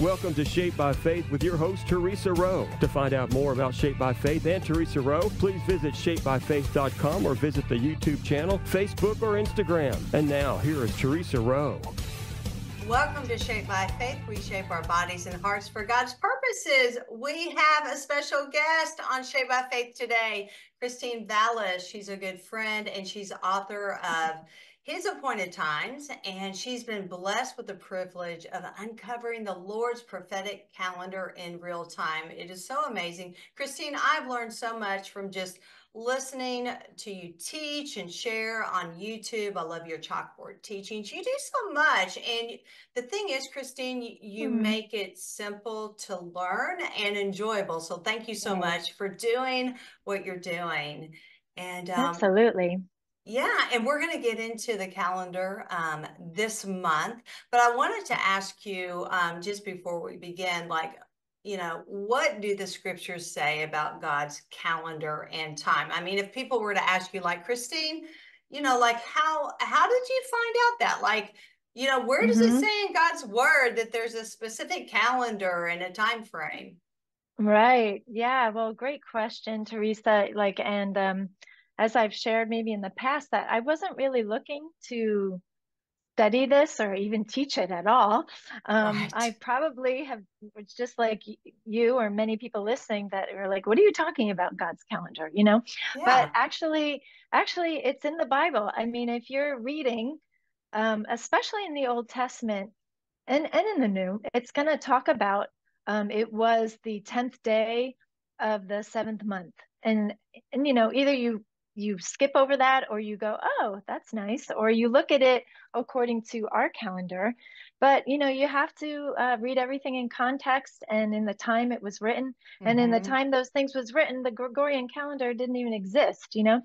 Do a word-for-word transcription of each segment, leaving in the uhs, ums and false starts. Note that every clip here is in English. Welcome to Shaped by Faith with your host, Theresa Rowe. To find out more about Shaped by Faith and Theresa Rowe, please visit shaped by faith dot com or visit the YouTube channel, Facebook, or Instagram. And now, here is Theresa Rowe. Welcome to Shaped by Faith. We shape our bodies and hearts for God's purposes. We have a special guest on Shaped by Faith today, Christine Vales. She's a good friend, and she's author of His Appointed Times, and she's been blessed with the privilege of uncovering the Lord's prophetic calendar in real time. It is so amazing. Christine, I've learned so much from just listening to you teach and share on YouTube. I love your chalkboard teachings. You do so much. And the thing is, Christine, you mm-hmm. make it simple to learn and enjoyable. So thank you so yes. much for doing what you're doing. And um, absolutely. Yeah, and we're going to get into the calendar um, this month, but I wanted to ask you um, just before we begin, like, you know, what do the scriptures say about God's calendar and time? I mean, if people were to ask you, like, Christine, you know, like, how how did you find out that? Like, you know, where does mm-hmm. it say in God's word that there's a specific calendar and a time frame? Right. Yeah. Well, great question, Theresa. Like, and um as I've shared maybe in the past, that I wasn't really looking to study this or even teach it at all. Um, right. I probably have, it's just like you or many people listening that are like, what are you talking about, God's calendar, you know? Yeah. But actually, actually it's in the Bible. I mean, if you're reading, um, especially in the Old Testament and, and in the New, it's going to talk about, um, it was the tenth day of the seventh month. And, and you know, either you you skip over that or you go, oh, that's nice. Or you look at it according to our calendar. But, you know, you have to uh, read everything in context and in the time it was written. Mm-hmm. And in the time those things was written, the Gregorian calendar didn't even exist, you know.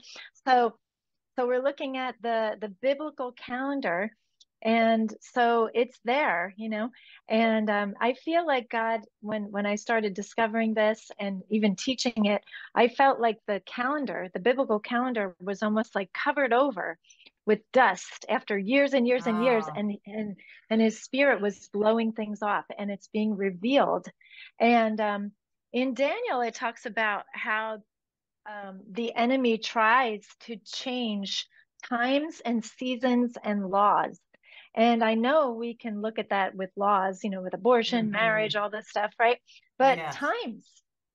So so we're looking at the, the biblical calendar. And so it's there, you know. And um, I feel like God, when, when I started discovering this and even teaching it, I felt like the calendar, the biblical calendar, was almost like covered over with dust after years and years and oh. years. And, and, and his spirit was blowing things off, and it's being revealed. And um, in Daniel, it talks about how um, the enemy tries to change times and seasons and laws. And I know we can look at that with laws, you know, with abortion, mm-hmm. marriage, all this stuff, right? But yes. times,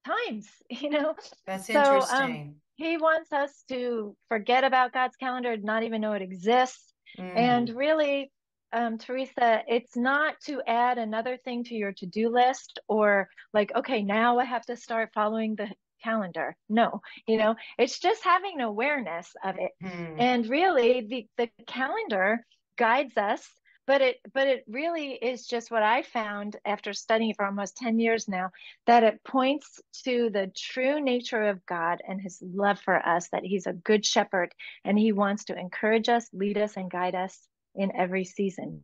times, you know. That's so interesting. Um, he wants us to forget about God's calendar, not even know it exists. Mm. And really, um, Theresa, it's not to add another thing to your to-do list or like, okay, now I have to start following the calendar. No, you know, it's just having an awareness of it. Mm. And really, the, the calendar guides us, but it but it really is just what I found after studying for almost ten years now, that it points to the true nature of God and his love for us, that he's a good shepherd and he wants to encourage us, lead us, and guide us in every season.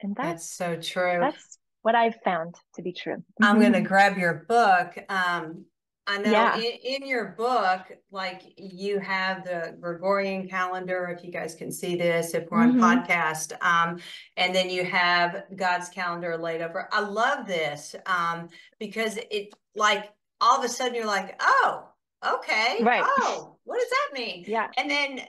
And that's, that's so true. That's what I've found to be true. I'm going to grab your book. Um, I know yeah. in, in your book, like, you have the Gregorian calendar, if you guys can see this, if we're mm-hmm. on podcast, um, and then you have God's calendar laid over. I love this um, because it, like, all of a sudden you're like, oh, okay. Right. Oh, what does that mean? Yeah. And then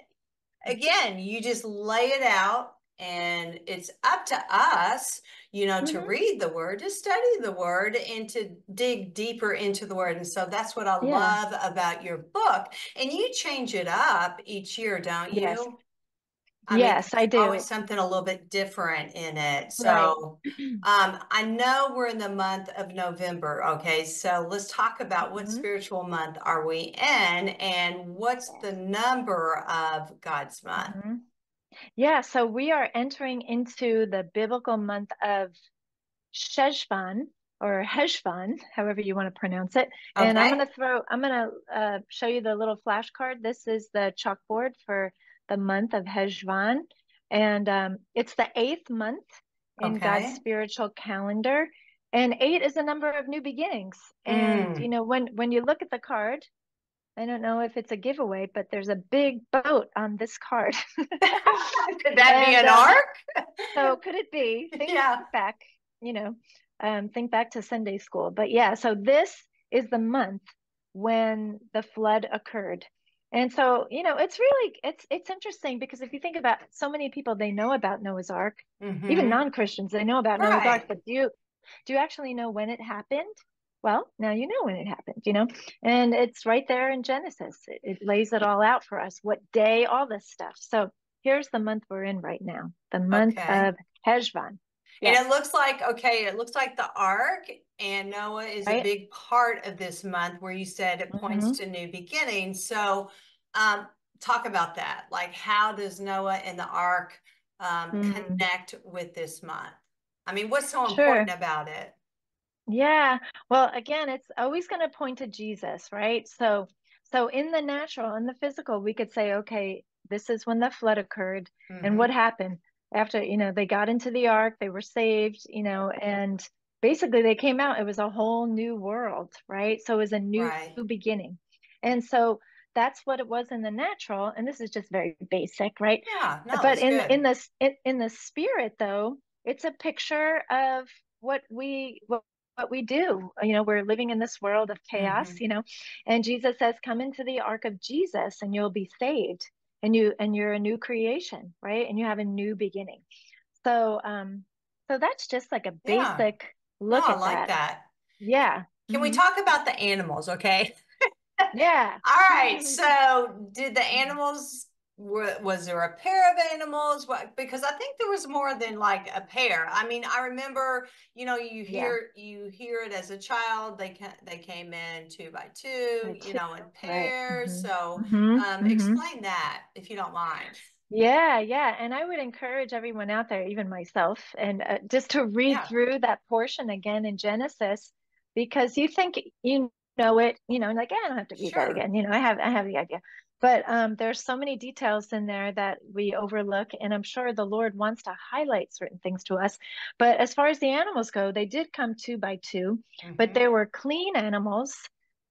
again, you just lay it out. And it's up to us, you know, mm-hmm. to read the word, to study the word, and to dig deeper into the word. And so that's what I yeah. love about your book. And you change it up each year, don't you? Yes, I, yes, mean, I do. Always something a little bit different in it. So right. um, I know we're in the month of November. Okay, so let's talk about what mm-hmm. spiritual month are we in, and what's the number of God's month? Mm-hmm. Yeah, so we are entering into the biblical month of Cheshvan, or Cheshvan, however you want to pronounce it. Okay. And I'm going to throw, I'm going to uh, show you the little flashcard. This is the chalkboard for the month of Cheshvan, and um, it's the eighth month in okay. God's spiritual calendar. And eight is a number of new beginnings. And mm. you know, when when you look at the card, I don't know if it's a giveaway, but there's a big boat on this card. Could that and, be an uh, ark? So could it be? Think yeah. back, you know, um, think back to Sunday school. But yeah, so this is the month when the flood occurred. And so, you know, it's really, it's it's interesting, because if you think about so many people, they know about Noah's Ark, mm-hmm. even non-Christians, they know about right. Noah's Ark, but do you, do you actually know when it happened? Well, now you know when it happened, you know, and it's right there in Genesis. It, it lays it all out for us, what day, all this stuff. So here's the month we're in right now, the month okay. of Cheshvan. Yes. And it looks like, okay, it looks like the Ark and Noah is right. a big part of this month, where you said it points mm-hmm. to new beginnings. So um, talk about that. Like, how does Noah and the Ark um, mm-hmm. connect with this month? I mean, what's so sure. important about it? Yeah. Well, again, it's always going to point to Jesus, right? So, so in the natural, in the physical, we could say, okay, this is when the flood occurred mm-hmm. and what happened after, you know, they got into the ark, they were saved, you know, and basically they came out, it was a whole new world, right? So it was a new, right. new beginning. And so that's what it was in the natural. And this is just very basic, right? Yeah. No, but in, in the, in, in the spirit though, it's a picture of what we, what What we do, you know, we're living in this world of chaos, mm-hmm. you know, and Jesus says, come into the ark of Jesus and you'll be saved, and you, and you're a new creation, right? And you have a new beginning. So, um, so that's just like a basic yeah. look oh, at I like that. that. Yeah. Can mm-hmm. we talk about the animals? Okay. yeah. All right. So did the animals, were, was there a pair of animals? What, because I think there was more than like a pair. I mean, I remember, you know, you hear yeah. you hear it as a child. They ca they came in two by two, by two. you know, in pairs. Right. So mm-hmm. um, mm-hmm. explain that if you don't mind. Yeah, yeah, and I would encourage everyone out there, even myself, and uh, just to read yeah. through that portion again in Genesis, because you think you know it, you know, like, eh, I don't have to read sure. that again. You know, I have I have the idea. But um, there's so many details in there that we overlook, and I'm sure the Lord wants to highlight certain things to us. But as far as the animals go, they did come two by two, mm-hmm. but there were clean animals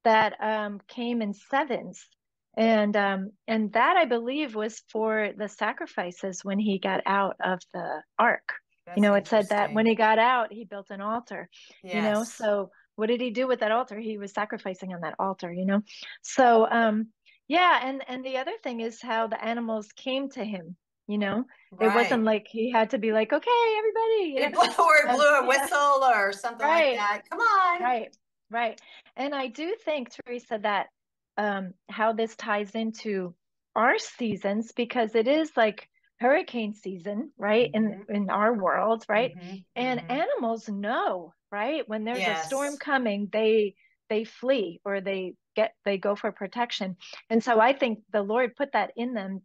that um, came in sevens, and um, and that I believe was for the sacrifices when he got out of the ark. That's you know, it said that when he got out, he built an altar. Yes. You know, so what did he do with that altar? He was sacrificing on that altar. You know, so. Um, Yeah. And, and the other thing is how the animals came to him, you know, right. it wasn't like he had to be like, okay, everybody. It blew, or it blew a whistle yeah. or something right. like that. Come on. Right. Right. And I do think, Theresa, that um, how this ties into our seasons, because it is like hurricane season, right. Mm-hmm. In, in our world. Right. Mm-hmm. And mm-hmm. animals know, right. When there's yes. a storm coming, they, they flee, or they get, they go for protection. And so I think the Lord put that in them,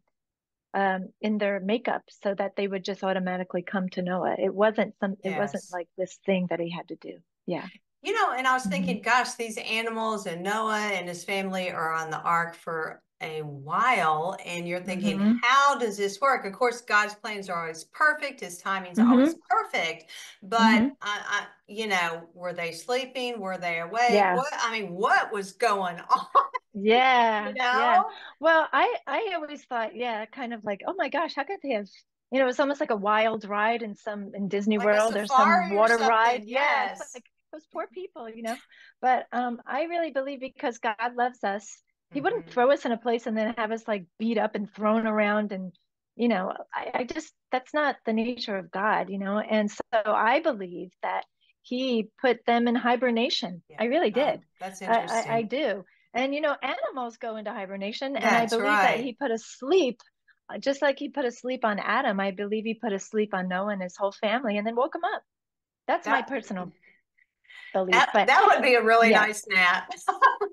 um, in their makeup, so that they would just automatically come to Noah. It wasn't some, yes. it wasn't like this thing that he had to do. Yeah. You know, and I was thinking, mm-hmm. gosh, these animals and Noah and his family are on the ark for a while. And you're thinking, mm-hmm. how does this work? Of course, God's plans are always perfect. His timing's mm-hmm. always perfect. But, mm-hmm. I, I, you know, were they sleeping? Were they awake? Yeah. What, I mean, what was going on? Yeah. You know? Yeah. Well, I, I always thought, yeah, kind of like, oh my gosh, how could they have, you know, it's almost like a wild ride in some, in Disney like World or some water or ride. Yes. yes. Like those poor people, you know, but um, I really believe, because God loves us, He wouldn't mm-hmm. throw us in a place and then have us like beat up and thrown around. And, you know, I, I just, that's not the nature of God, you know? And so I believe that He put them in hibernation. Yeah. I really did. Um, that's interesting. I, I, I do. And, you know, animals go into hibernation. That's and I believe right. that He put us asleep, just like He put us asleep on Adam. I believe He put us asleep on Noah and his whole family and then woke him up. That's that, my personal belief. That, but, that would be a really yeah. nice nap.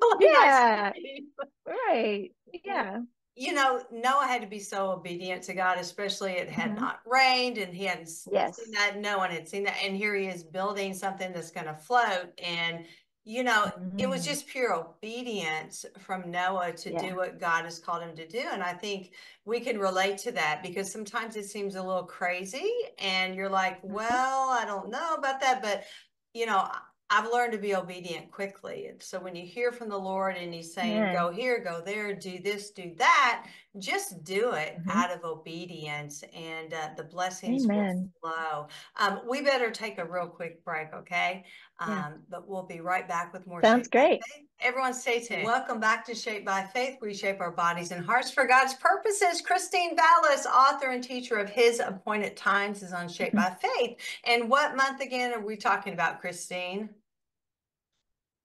really yeah. Nice nap. Right. Yeah. You know, Noah had to be so obedient to God, especially it had mm-hmm. not rained and he hadn't yes. seen that. No one had seen that. And here he is building something that's going to float. And, you know, mm-hmm. it was just pure obedience from Noah to yeah. do what God has called him to do. And I think we can relate to that, because sometimes it seems a little crazy and you're like, well, I don't know about that, but you know, I've learned to be obedient quickly. And so when you hear from the Lord and he's saying, yeah. go here, go there, do this, do that, just do it mm-hmm. out of obedience, and uh, the blessings Amen. Will flow. Um, we better take a real quick break, okay? Um, yeah. But we'll be right back with more. Sounds Shaped great. By Faith. Everyone stay tuned. Welcome back to Shaped by Faith. We shape our bodies and hearts for God's purposes. Christine Vales, author and teacher of His Appointed Times, is on Shaped mm-hmm. by Faith. And what month again are we talking about, Christine?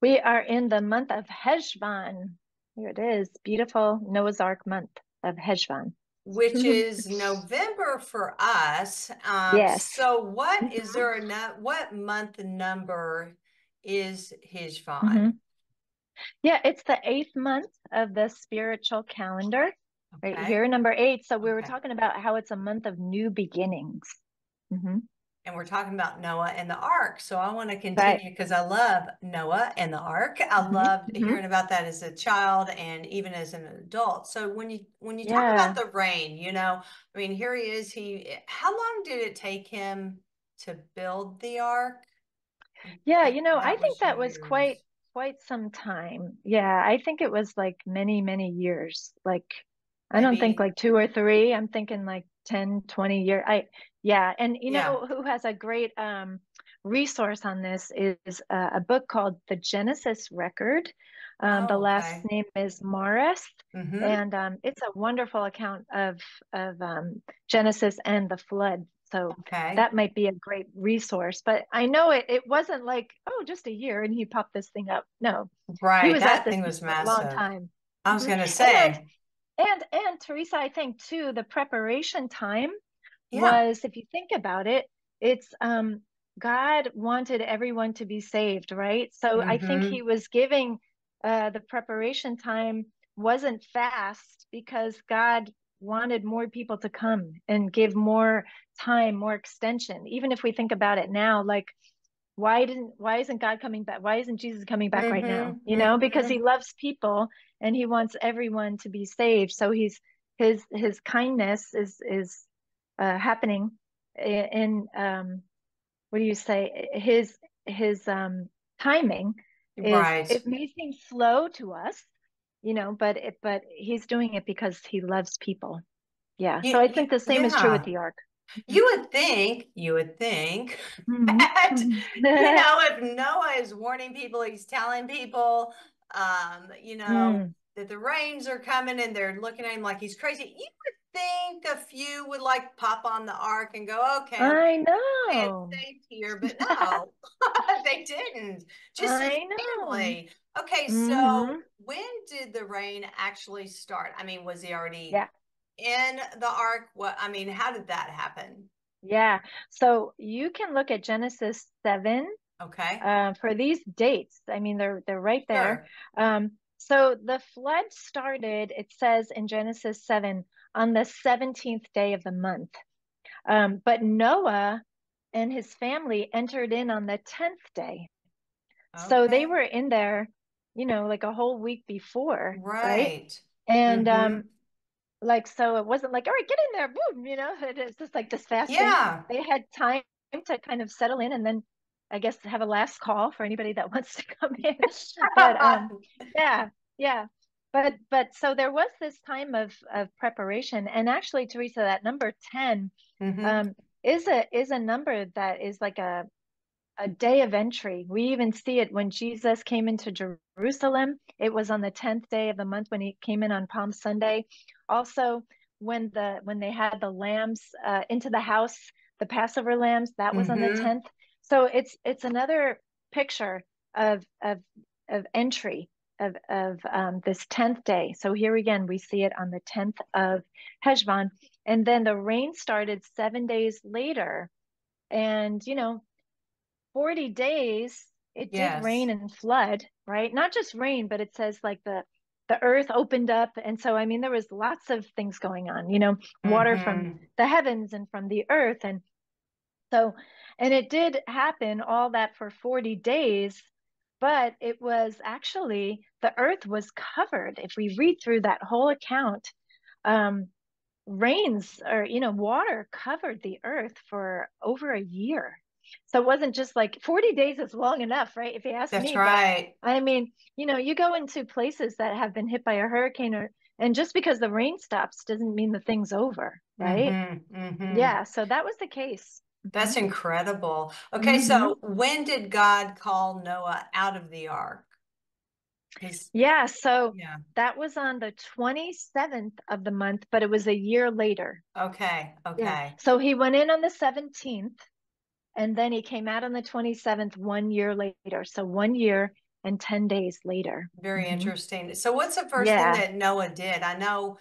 We are in the month of Cheshvan. Here it is. Beautiful Noah's Ark month of Cheshvan. Which is November for us. Um, yes. So what is there, a no, what month number is Cheshvan? Mm-hmm. Yeah, it's the eighth month of the spiritual calendar. Okay. Right here, number eight. So we were okay. talking about how it's a month of new beginnings. Mm-hmm. And we're talking about Noah and the ark. So I want to continue because right. I love Noah and the ark. I loved mm-hmm. hearing about that as a child and even as an adult. So when you when you yeah. talk about the rain, you know, I mean, here he is. He how long did it take him to build the ark? Yeah, you know, that I think that years. was quite quite some time. Yeah, I think it was like many, many years. Like, I Maybe. don't think like two or three. I'm thinking like ten, twenty years. I Yeah. And you yeah. know who has a great um, resource on this is uh, a book called The Genesis Record. Um, oh, the last okay. name is Morris. Mm-hmm. And um, it's a wonderful account of, of um, Genesis and the flood. So okay. that might be a great resource. But I know it, it wasn't like, oh, just a year and he popped this thing up. No. Right. He was that at this thing was massive. A long time. I was going to say. And, and, and Theresa, I think, too, the preparation time. Yeah. was, if you think about it, it's um, God wanted everyone to be saved, right? So mm-hmm. I think he was giving uh, the preparation time wasn't fast because God wanted more people to come and give more time, more extension. Even if we think about it now, like, why didn't, why isn't God coming back? Why isn't Jesus coming back mm-hmm. right now? You know, mm-hmm. because he loves people and he wants everyone to be saved. So he's, his, his kindness is, is, Uh, happening in, in um, what do you say? His his um, timing is, right. It may seem slow to us, you know, but it, but he's doing it because he loves people. Yeah. You, so I think the same yeah. is true with the ark. You would think, you would think mm-hmm. that, you know, if Noah is warning people, he's telling people, um, you know, mm. that the rains are coming and they're looking at him like he's crazy. You would think a few would like pop on the ark and go, okay, I know it's here, but no, they didn't. Just I family. Know. Okay, mm-hmm. so when did the rain actually start? I mean, was he already yeah. in the ark? What I mean, how did that happen? Yeah, so you can look at Genesis seven. Okay, uh, for these dates, I mean, they're they're right there. Sure. Um, so the flood started. It says in Genesis seven. On the seventeenth day of the month. Um, but Noah and his family entered in on the tenth day. Okay. So they were in there, you know, like a whole week before. Right. right? And mm-hmm. um, like, so it wasn't like, all right, get in there, boom, you know, it's just like this fast. Yeah. Thing. They had time to kind of settle in and then I guess have a last call for anybody that wants to come in. but um, yeah, yeah. But but so there was this time of of preparation, and actually, Theresa, that number ten mm-hmm. um, is a is a number that is like a a day of entry. We even see it when Jesus came into Jerusalem. It was on the tenth day of the month when he came in on Palm Sunday. Also, when the when they had the lambs uh, into the house, the Passover lambs, that was mm-hmm. on the tenth. So it's it's another picture of of of entry. of, of um, this tenth day. So here again, we see it on the tenth of Cheshvan. And then the rain started seven days later. And, you know, forty days, it yes. did rain and flood, right? Not just rain, but it says like the, the earth opened up. And so, I mean, there was lots of things going on, you know, water mm-hmm. from the heavens and from the earth. And so, and it did happen all that for forty days. But it was actually, the earth was covered. If we read through that whole account, um, rains or, you know, water covered the earth for over a year. So it wasn't just like forty days is long enough, right? If you ask That's me. That's right. But, I mean, you know, you go into places that have been hit by a hurricane, or and just because the rain stops doesn't mean the thing's over, right? Mm-hmm, mm-hmm. Yeah. So that was the case. That's incredible. Okay. Mm-hmm. So when did God call Noah out of the ark? His, yeah. So yeah. that was on the twenty-seventh of the month, but it was a year later. Okay. Okay. Yeah. So he went in on the seventeenth and then he came out on the twenty-seventh, one year later. So one year and ten days later. Very mm-hmm. interesting. So what's the first yeah. thing that Noah did? I know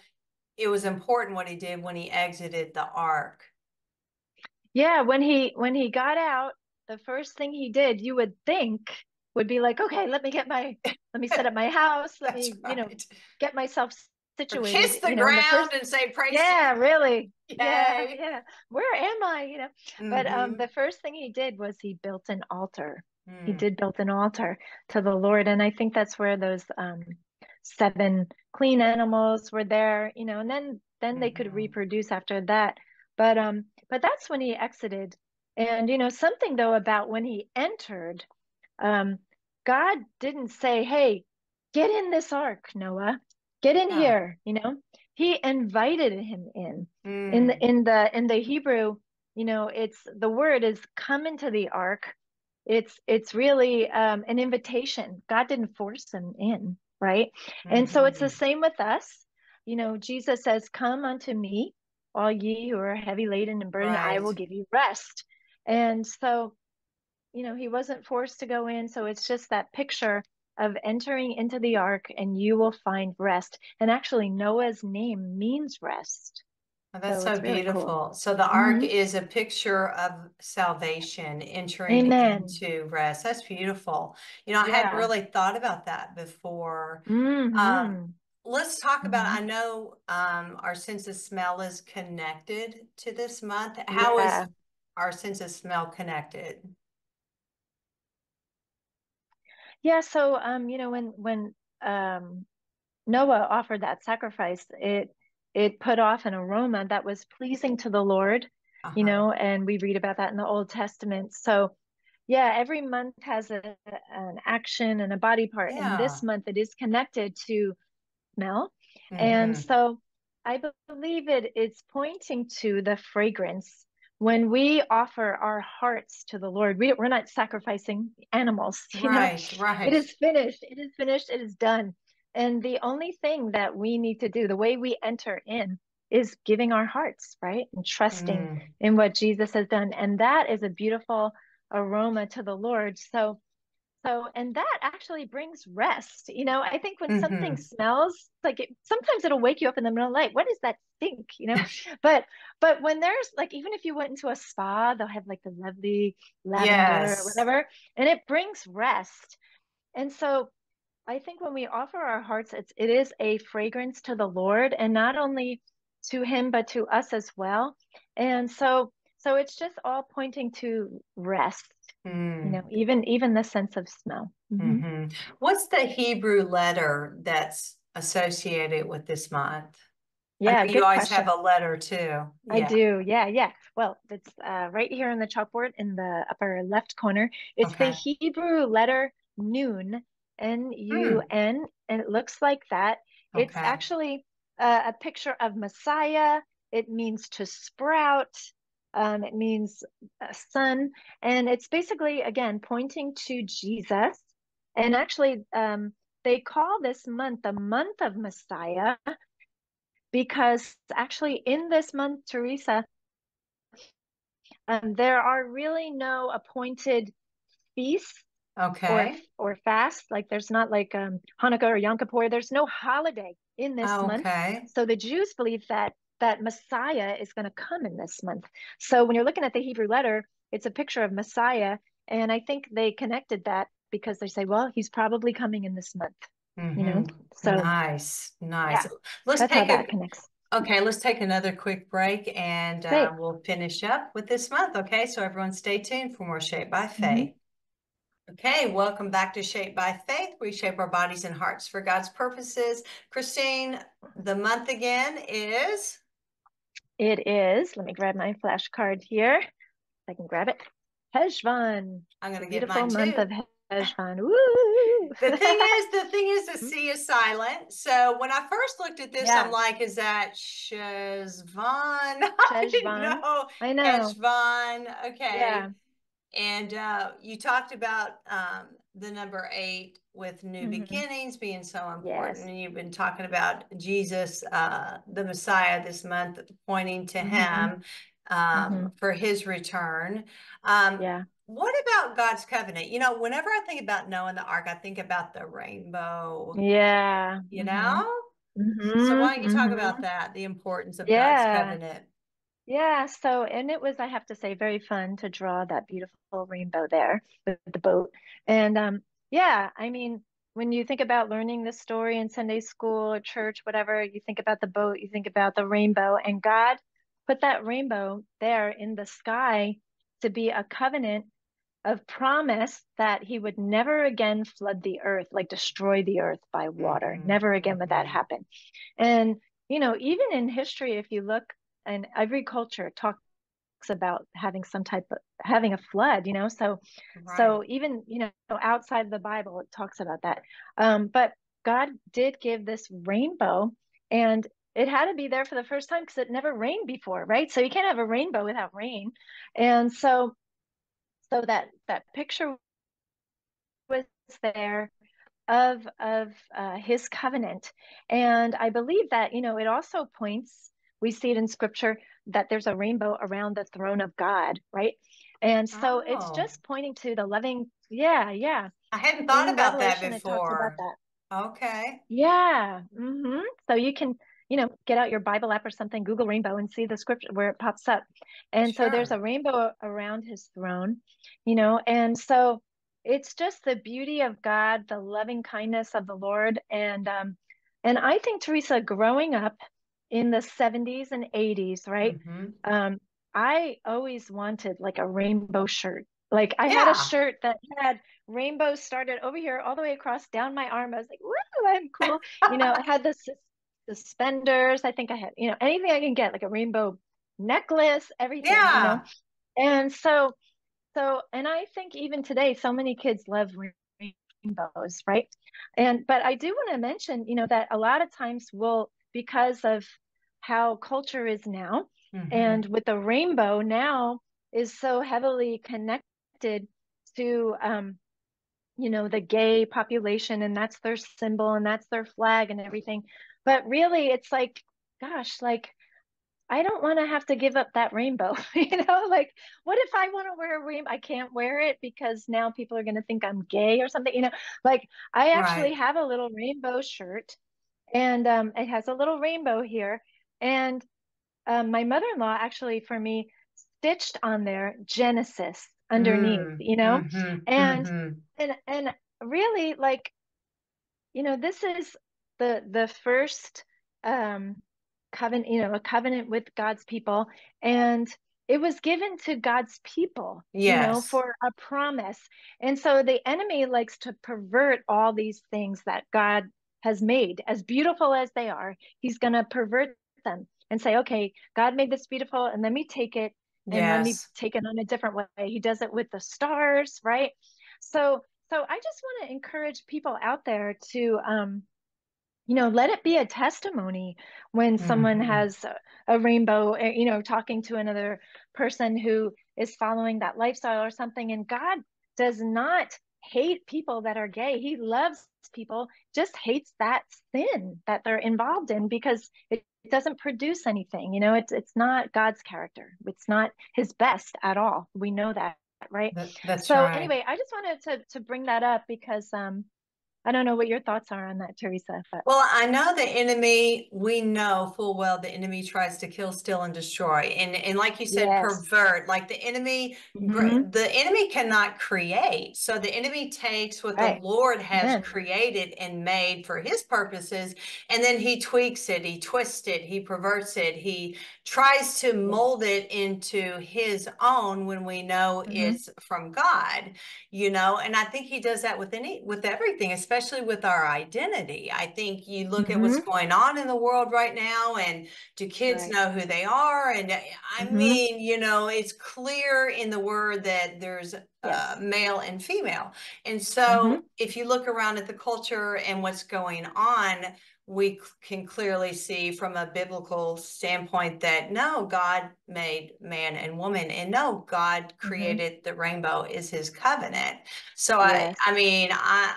it was important what he did when he exited the ark. Yeah. When he, when he got out, the first thing he did, you would think would be like, okay, let me get my, let me set up my house. Let me, right. you know, get myself situated. Or kiss the you know, ground the first, and say, praise Yeah, you. Really. Yay. Yeah. Yeah. Where am I? You know, mm-hmm. but um, the first thing he did was he built an altar. Mm. He did build an altar to the Lord. And I think that's where those um, seven clean animals were there, you know, and then, then mm-hmm. they could reproduce after that. But, um, but that's when he exited. And, you know, something though about when he entered, um, God didn't say, hey, get in this ark, Noah, get in oh. here. You know, he invited him in, mm. in the, in the, in the Hebrew, you know, it's, the word is come into the ark. It's, it's really, um, an invitation. God didn't force him in. Right. Mm-hmm. And so it's the same with us. You know, Jesus says, come unto me, all ye who are heavy laden and burdened, right. I will give you rest. And so, you know, he wasn't forced to go in. So it's just that picture of entering into the ark and you will find rest. And actually Noah's name means rest. Oh, that's so, so beautiful. Really cool. So the ark mm-hmm. is a picture of salvation, entering Amen. Into rest. That's beautiful. You know, I yeah. hadn't really thought about that before. Mm-hmm. Um, let's talk about, mm-hmm. I know um, our sense of smell is connected to this month. How yeah. is our sense of smell connected? Yeah. So, um, you know, when, when um, Noah offered that sacrifice, it, it put off an aroma that was pleasing to the Lord, uh-huh. you know, and we read about that in the Old Testament. So yeah, every month has a, an action and a body part. Yeah. And this month it is connected to smell. Mm-hmm. And so I believe it it's pointing to the fragrance. When we offer our hearts to the Lord, we, we're not sacrificing animals. You right, know? Right. It is finished. It is finished. It is done. And the only thing that we need to do, the way we enter in, is giving our hearts, right? And trusting mm. in what Jesus has done. And that is a beautiful aroma to the Lord. So, so, and that actually brings rest. You know, I think when mm-hmm. something smells, like it, sometimes it'll wake you up in the middle of the night. What does that stink? You know, but, but when there's like, even if you went into a spa, they'll have like the lovely lavender yes. or whatever, and it brings rest. And so I think when we offer our hearts, it's, it is a fragrance to the Lord, and not only to him, but to us as well. And so, so it's just all pointing to rest, mm. you know, even, even the sense of smell. Mm-hmm. Mm-hmm. What's the Hebrew letter that's associated with this month? Yeah. Like you always question. Have a letter too. Yeah. I do. Yeah. Yeah. Well, it's uh, right here on the chalkboard in the upper left corner. It's okay. the Hebrew letter nun. N U N, mm. and it looks like that. Okay. It's actually uh, a picture of Messiah. It means to sprout. Um, it means uh, sun. And it's basically, again, pointing to Jesus. And actually, um, they call this month the month of Messiah because actually in this month, Theresa, um, there are really no appointed feasts. Okay. Or, or fast, like there's not like um, Hanukkah or Yom Kippur. There's no holiday in this okay. month. So the Jews believe that that Messiah is going to come in this month. So when you're looking at the Hebrew letter, it's a picture of Messiah, and I think they connected that because they say, well, he's probably coming in this month. Mm-hmm. You know. So nice, nice. Yeah, let's that's take how a, that connects. Okay, let's take another quick break, and uh, we'll finish up with this month. Okay, so everyone, stay tuned for more Shaped by Faith. Mm-hmm. Okay, welcome back to Shaped by Faith. We shape our bodies and hearts for God's purposes. Christine, the month again is? It is. Let me grab my flashcard here. I can grab it. Cheshvan. I'm going to get mine too. Month of Cheshvan. Woo! The thing is, the thing is, the C is silent. So when I first looked at this, yeah. I'm like, is that Cheshvan? I didn't know. I know. Cheshvan. Okay. Yeah. And uh, you talked about um, the number eight with new mm-hmm. beginnings being so important. Yes. And you've been talking about Jesus, uh, the Messiah this month, pointing to mm-hmm. him um, mm-hmm. for his return. Um, yeah. What about God's covenant? You know, whenever I think about Noah and the ark, I think about the rainbow. Yeah. You know? Mm-hmm. So why don't you mm-hmm. talk about that, the importance of yeah. God's covenant? Yeah, so, and it was, I have to say, very fun to draw that beautiful rainbow there with the boat. And um, yeah, I mean, when you think about learning this story in Sunday school or church, whatever, you think about the boat, you think about the rainbow, and God put that rainbow there in the sky to be a covenant of promise that he would never again flood the earth, like destroy the earth by water. Mm-hmm. Never again would that happen. And, you know, even in history, if you look, and every culture talks about having some type of, having a flood, you know, so, right. so even, you know, outside the Bible, it talks about that. Um, but God did give this rainbow, and it had to be there for the first time because it never rained before. Right. So you can't have a rainbow without rain. And so, so that, that picture was there of, of uh, his covenant. And I believe that, you know, it also points, we see it in scripture that there's a rainbow around the throne of God, right? And so oh. it's just pointing to the loving, yeah, yeah. I hadn't thought in about Revelation, that before. About that. Okay. Yeah. Mm-hmm. So you can, you know, get out your Bible app or something, Google rainbow, and see the scripture where it pops up. And sure. so there's a rainbow around his throne, you know, and so it's just the beauty of God, the loving kindness of the Lord. And, um, and I think, Theresa, growing up in the seventies and eighties, right? Mm-hmm. um I always wanted like a rainbow shirt. Like I yeah. had a shirt that had rainbows started over here all the way across down my arm. I was like, woo, I'm cool. You know, I had the suspenders. I think I had, you know, anything I can get, like a rainbow necklace, everything, yeah. you know? And so, so, and I think even today, so many kids love rainbows, right? And, but I do want to mention, you know, that a lot of times we'll, because of how culture is now, mm-hmm. and with the rainbow now is so heavily connected to, um, you know, the gay population, and that's their symbol and that's their flag and everything. But really it's like, gosh, like, I don't want to have to give up that rainbow, you know, like, what if I want to wear a rainbow? I can't wear it because now people are going to think I'm gay or something, you know, like I actually right. have a little rainbow shirt. And um, it has a little rainbow here. And um, my mother-in-law actually, for me, stitched on there Genesis underneath, mm, you know, mm-hmm, and, mm-hmm. and, and really like, you know, this is the, the first um, covenant, you know, a covenant with God's people. And it was given to God's people, yes. you know, for a promise. And so the enemy likes to pervert all these things that God has made, as beautiful as they are. He's going to pervert them and say, okay, God made this beautiful, and let me take it and yes. let me take it on a different way. He does it with the stars, right? So, so I just want to encourage people out there to, um, you know, let it be a testimony when mm-hmm. someone has a, a rainbow, you know, talking to another person who is following that lifestyle or something. And God does not hate people that are gay. He loves people, just hates that sin that they're involved in, because it, it doesn't produce anything. You know, it's it's not God's character. It's not his best at all. We know that, right? That, that's so right. Anyway, I just wanted to to bring that up because um I don't know what your thoughts are on that, Theresa. But. Well, I know the enemy, we know full well the enemy tries to kill, steal, and destroy. And and like you said, yes. pervert. Like the enemy, mm-hmm. the enemy cannot create. So the enemy takes what right. the Lord has Amen. Created and made for his purposes, and then he tweaks it, he twists it, he perverts it, he tries to mold it into his own when we know mm-hmm. it's from God, you know. And I think he does that with any with everything, especially especially with our identity. I think you look mm-hmm. at what's going on in the world right now, and do kids right. know who they are? And I mm-hmm. mean, you know, it's clear in the word that there's yes. uh, male and female. And so mm-hmm. if you look around at the culture and what's going on, we can clearly see from a biblical standpoint that no, God made man and woman, and no, God created mm-hmm. the rainbow is his covenant. So yes. I, I mean, I,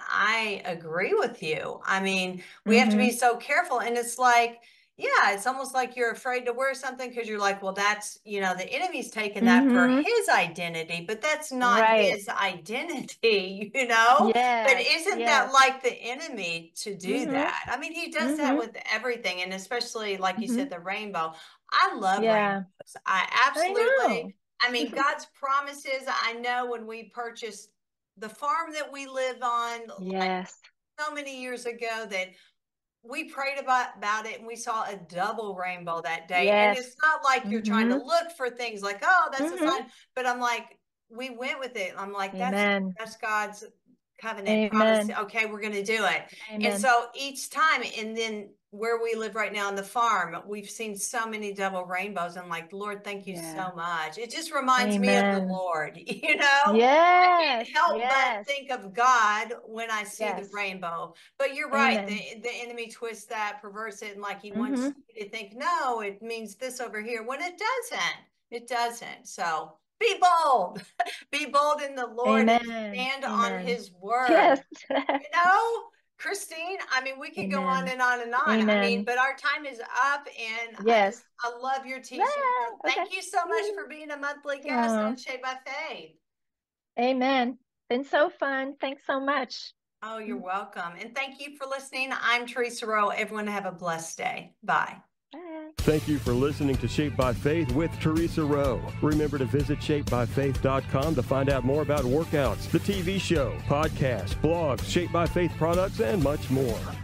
I agree with you. I mean, we mm-hmm. have to be so careful, and it's like, yeah, it's almost like you're afraid to wear something because you're like, well, that's, you know, the enemy's taking that mm-hmm. for his identity, but that's not right. his identity, you know? Yes, but isn't yes. that like the enemy to do mm-hmm. that? I mean, he does mm-hmm. that with everything, and especially, like you mm-hmm. said, the rainbow. I love yeah. rainbows. I absolutely, I, I mean, God's promises. I know when we purchased the farm that we live on yes. like, so many years ago that we prayed about, about it, and we saw a double rainbow that day. Yes. And it's not like you're mm-hmm. trying to look for things like, oh, that's mm-hmm. a sign. But I'm like, we went with it. I'm like, that's, Amen. that's God's covenant promise. Okay, we're going to do it. Amen. And so each time, and then where we live right now on the farm, we've seen so many double rainbows. And like, Lord, thank you yeah. so much. It just reminds Amen. me of the Lord, you know? Yeah. I can't help yes. but think of God when I see yes. the rainbow. But you're right. The, the enemy twists that, perverts it. And like he mm-hmm. wants you to think, no, it means this over here. When it doesn't, it doesn't. So be bold. Be bold in the Lord Amen. and stand Amen. on his word. Yes. You know? Christine, I mean, we could Amen. go on and on and on. Amen. I mean, but our time is up, and yes. I, I love your teaching. Yeah, Thank okay. you so much for being a monthly guest on Shaped by Faith. Amen. Been so fun. Thanks so much. Oh, you're welcome. And thank you for listening. I'm Theresa Rowe. Everyone have a blessed day. Bye. Thank you for listening to Shaped by Faith with Theresa Rowe. Remember to visit shaped by faith dot com to find out more about workouts, the T V show, podcasts, blogs, Shaped by Faith products, and much more.